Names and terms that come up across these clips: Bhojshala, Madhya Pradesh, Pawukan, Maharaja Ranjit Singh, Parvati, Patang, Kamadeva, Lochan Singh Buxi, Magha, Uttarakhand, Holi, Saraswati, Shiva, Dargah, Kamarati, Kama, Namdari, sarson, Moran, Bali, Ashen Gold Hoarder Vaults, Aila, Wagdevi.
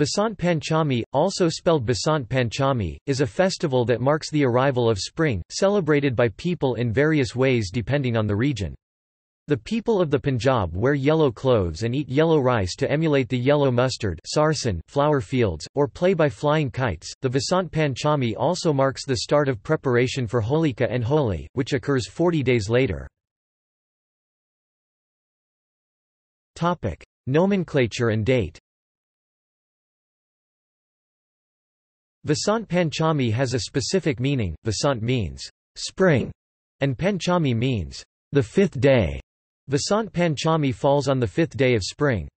Vasant Panchami, also spelled Basant Panchami, is a festival that marks the arrival of spring, celebrated by people in various ways depending on the region. The people of the Punjab wear yellow clothes and eat yellow rice to emulate the yellow mustard sarson flower fields, or play by flying kites. The Vasant Panchami also marks the start of preparation for Holika and Holi, which occurs 40 days later. Nomenclature and date. Vasant Panchami has a specific meaning. Vasant means spring, and Panchami means the fifth day. Vasant Panchami falls on the fifth day of spring.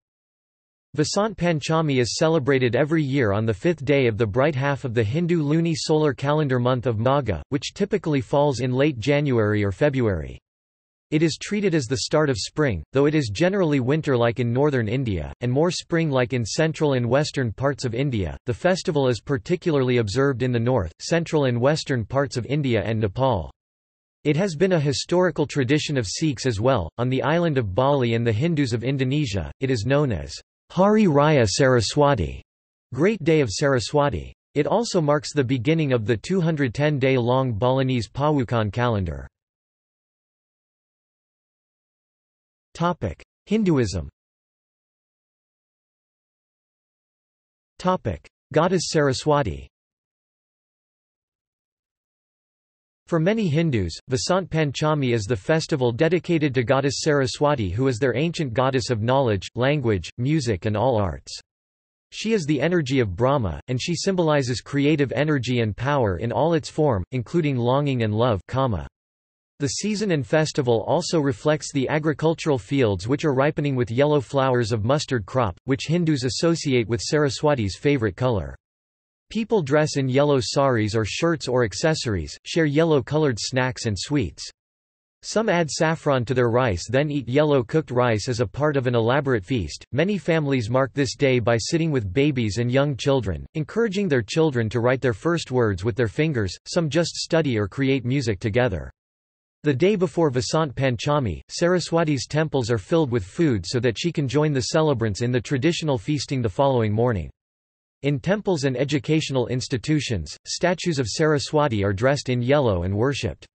Vasant Panchami is celebrated every year on the fifth day of the bright half of the Hindu luni-solar calendar month of Magha, which typically falls in late January or February. It is treated as the start of spring, though it is generally winter-like in northern India, and more spring-like in central and western parts of India. The festival is particularly observed in the north, central and western parts of India and Nepal. It has been a historical tradition of Sikhs as well. On the island of Bali and the Hindus of Indonesia, it is known as Hari Raya Saraswati, Great Day of Saraswati. It also marks the beginning of the 210-day-long Balinese Pawukan calendar. Hinduism. Goddess Saraswati. For many Hindus, Vasant Panchami is the festival dedicated to goddess Saraswati, who is their ancient goddess of knowledge, language, music and all arts. She is the energy of Brahma, and she symbolizes creative energy and power in all its form, including longing and love, Kama. The season and festival also reflects the agricultural fields which are ripening with yellow flowers of mustard crop, which Hindus associate with Saraswati's favorite color. People dress in yellow saris or shirts or accessories, share yellow-colored snacks and sweets. Some add saffron to their rice, then eat yellow cooked rice as a part of an elaborate feast. Many families mark this day by sitting with babies and young children, encouraging their children to write their first words with their fingers. Some just study or create music together. The day before Vasant Panchami, Saraswati's temples are filled with food so that she can join the celebrants in the traditional feasting the following morning. In temples and educational institutions, statues of Saraswati are dressed in yellow and worshipped.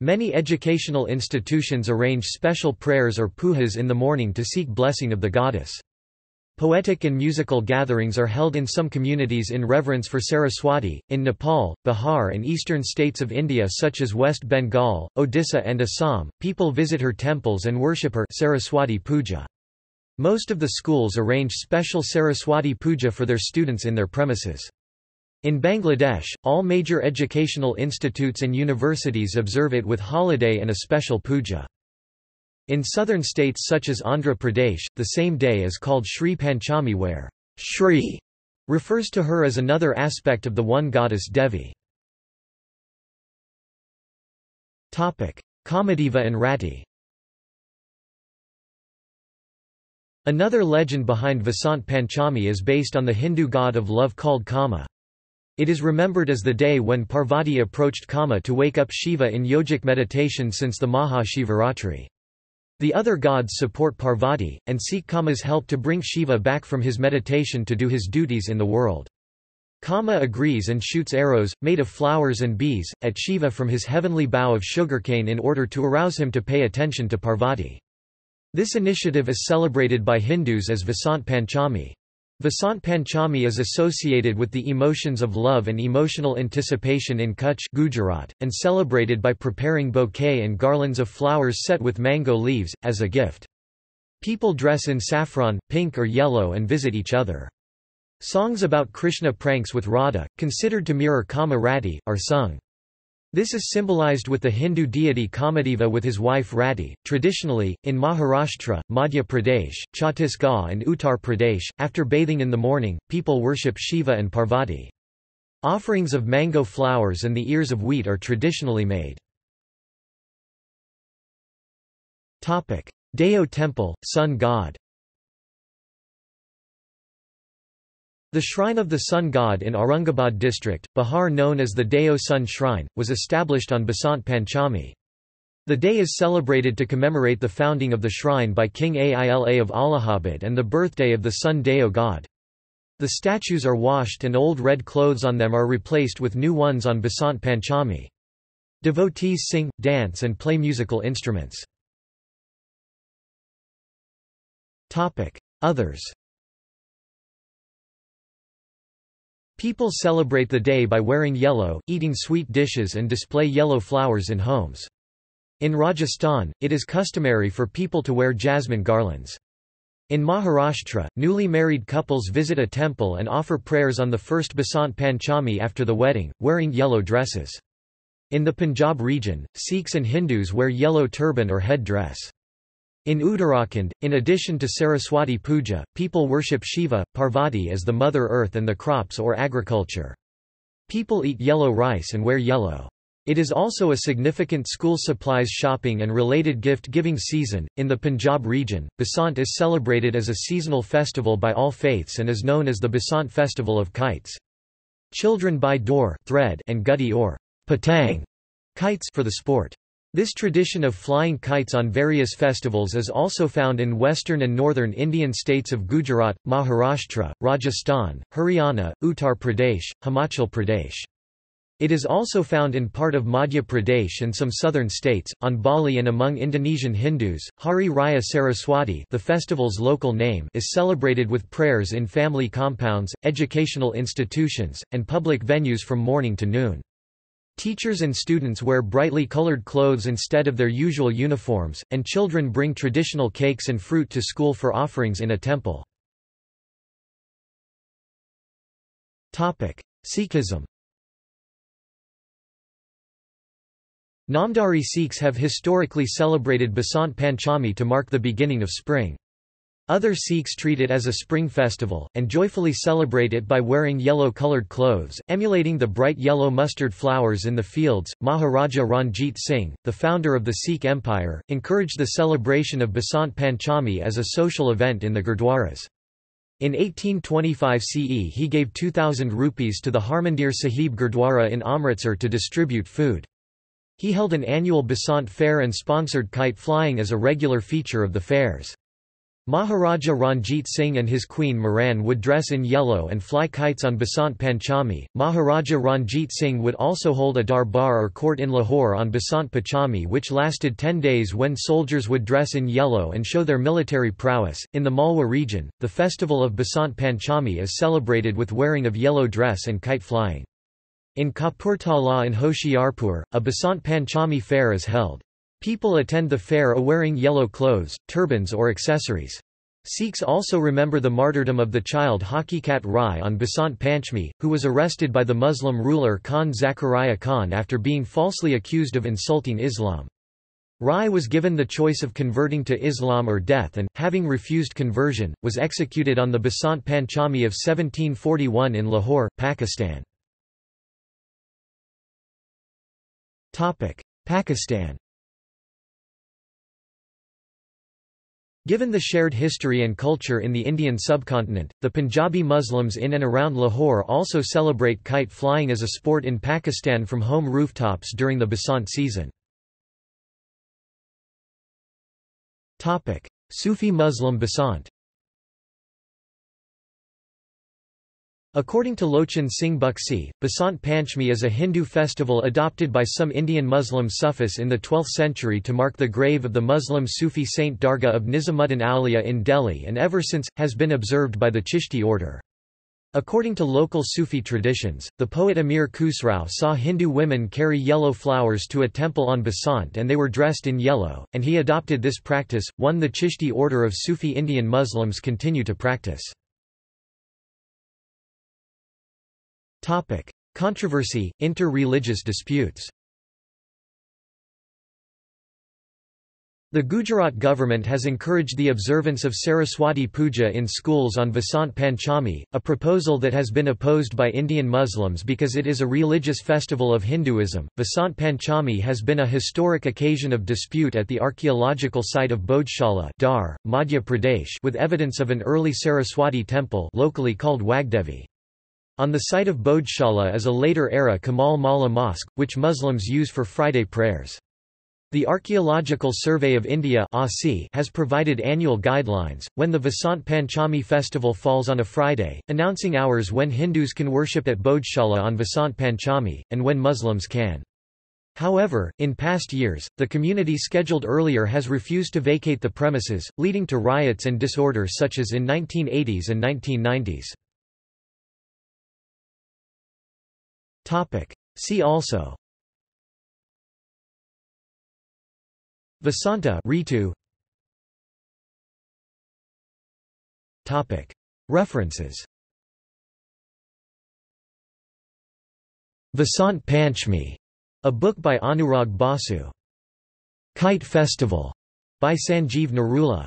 Many educational institutions arrange special prayers or pujas in the morning to seek blessing of the goddess. Poetic and musical gatherings are held in some communities in reverence for Saraswati. In Nepal, Bihar and eastern states of India such as West Bengal, Odisha and Assam, people visit her temples and worship her Saraswati Puja. Most of the schools arrange special Saraswati Puja for their students in their premises. In Bangladesh, all major educational institutes and universities observe it with holiday and a special puja. In southern states such as Andhra Pradesh, the same day is called Shri Panchami, where Shri refers to her as another aspect of the one goddess Devi. Kamadeva and Rati. Another legend behind Vasant Panchami is based on the Hindu god of love called Kama. It is remembered as the day when Parvati approached Kama to wake up Shiva in yogic meditation since the Mahashivaratri. The other gods support Parvati, and seek Kama's help to bring Shiva back from his meditation to do his duties in the world. Kama agrees and shoots arrows, made of flowers and bees, at Shiva from his heavenly bough of sugarcane in order to arouse him to pay attention to Parvati. This initiative is celebrated by Hindus as Vasant Panchami. Vasant Panchami is associated with the emotions of love and emotional anticipation in Kutch, Gujarat, and celebrated by preparing bouquet and garlands of flowers set with mango leaves, as a gift. People dress in saffron, pink or yellow and visit each other. Songs about Krishna pranks with Radha, considered to mirror Kamarati, are sung. This is symbolized with the Hindu deity Kamadeva with his wife Rati. Traditionally, in Maharashtra, Madhya Pradesh, Chhattisgarh and Uttar Pradesh, after bathing in the morning, people worship Shiva and Parvati. Offerings of mango flowers and the ears of wheat are traditionally made. Deo Temple, Sun God. The shrine of the sun god in Aurangabad district, Bihar, known as the Deo Sun Shrine, was established on Basant Panchami. The day is celebrated to commemorate the founding of the shrine by King Aila of Allahabad and the birthday of the sun Deo god. The statues are washed and old red clothes on them are replaced with new ones on Basant Panchami. Devotees sing, dance and play musical instruments. Others. People celebrate the day by wearing yellow, eating sweet dishes and display yellow flowers in homes. In Rajasthan, it is customary for people to wear jasmine garlands. In Maharashtra, newly married couples visit a temple and offer prayers on the first Basant Panchami after the wedding, wearing yellow dresses. In the Punjab region, Sikhs and Hindus wear yellow turban or head dress. In Uttarakhand, in addition to Saraswati Puja, people worship Shiva, Parvati as the Mother Earth and the crops or agriculture. People eat yellow rice and wear yellow. It is also a significant school supplies shopping and related gift-giving season. In the Punjab region, Basant is celebrated as a seasonal festival by all faiths and is known as the Basant Festival of Kites. Children buy door thread and gudi or patang kites for the sport. This tradition of flying kites on various festivals is also found in western and northern Indian states of Gujarat, Maharashtra, Rajasthan, Haryana, Uttar Pradesh, Himachal Pradesh. It is also found in part of Madhya Pradesh and some southern states, on Bali and among Indonesian Hindus. Hari Raya Saraswati, the festival's local name, is celebrated with prayers in family compounds, educational institutions, and public venues from morning to noon. Teachers and students wear brightly colored clothes instead of their usual uniforms, and children bring traditional cakes and fruit to school for offerings in a temple. Sikhism. Namdari Sikhs have historically celebrated Basant Panchami to mark the beginning of spring. Other Sikhs treat it as a spring festival, and joyfully celebrate it by wearing yellow-colored clothes, emulating the bright yellow mustard flowers in the fields. Maharaja Ranjit Singh, the founder of the Sikh Empire, encouraged the celebration of Basant Panchami as a social event in the Gurdwaras. In 1825 CE he gave 2,000 rupees to the Harmandir Sahib Gurdwara in Amritsar to distribute food. He held an annual Basant fair and sponsored kite flying as a regular feature of the fairs. Maharaja Ranjit Singh and his queen Moran would dress in yellow and fly kites on Basant Panchami. Maharaja Ranjit Singh would also hold a darbar or court in Lahore on Basant Panchami, which lasted 10 days when soldiers would dress in yellow and show their military prowess. In the Malwa region, the festival of Basant Panchami is celebrated with wearing of yellow dress and kite flying. In Kapurthala and Hoshiarpur, a Basant Panchami fair is held. People attend the fair wearing yellow clothes, turbans or accessories. Sikhs also remember the martyrdom of the child Hakikat Rai on Basant Panchami, who was arrested by the Muslim ruler Khan Zakaria Khan after being falsely accused of insulting Islam. Rai was given the choice of converting to Islam or death and, having refused conversion, was executed on the Basant Panchami of 1741 in Lahore, Pakistan. Pakistan. Given the shared history and culture in the Indian subcontinent, the Punjabi Muslims in and around Lahore also celebrate kite flying as a sport in Pakistan from home rooftops during the Basant season. Sufi Muslim Basant. According to Lochan Singh Buxi, Basant Panchami is a Hindu festival adopted by some Indian Muslim Sufis in the 12th century to mark the grave of the Muslim Sufi saint Dargah of Nizamuddin Auliya in Delhi and ever since, has been observed by the Chishti order. According to local Sufi traditions, the poet Amir Khusrau saw Hindu women carry yellow flowers to a temple on Basant and they were dressed in yellow, and he adopted this practice, one the Chishti order of Sufi Indian Muslims continue to practice. Controversy, inter-religious disputes. The Gujarat government has encouraged the observance of Saraswati Puja in schools on Vasant Panchami, a proposal that has been opposed by Indian Muslims because it is a religious festival of Hinduism. Vasant Panchami has been a historic occasion of dispute at the archaeological site of Bhojshala, Dhar, Madhya Pradesh, with evidence of an early Saraswati temple locally called Wagdevi. On the site of Bhojshala is a later-era Kamal Mala Mosque, which Muslims use for Friday prayers. The Archaeological Survey of India has provided annual guidelines, when the Vasant Panchami festival falls on a Friday, announcing hours when Hindus can worship at Bhojshala on Vasant Panchami, and when Muslims can. However, in past years, the community scheduled earlier has refused to vacate the premises, leading to riots and disorder such as in 1980s and 1990s. See also Vasanta Ritu. References. Vasant Panchami, a book by Anurag Basu. Kite Festival, by Sanjeev Narula.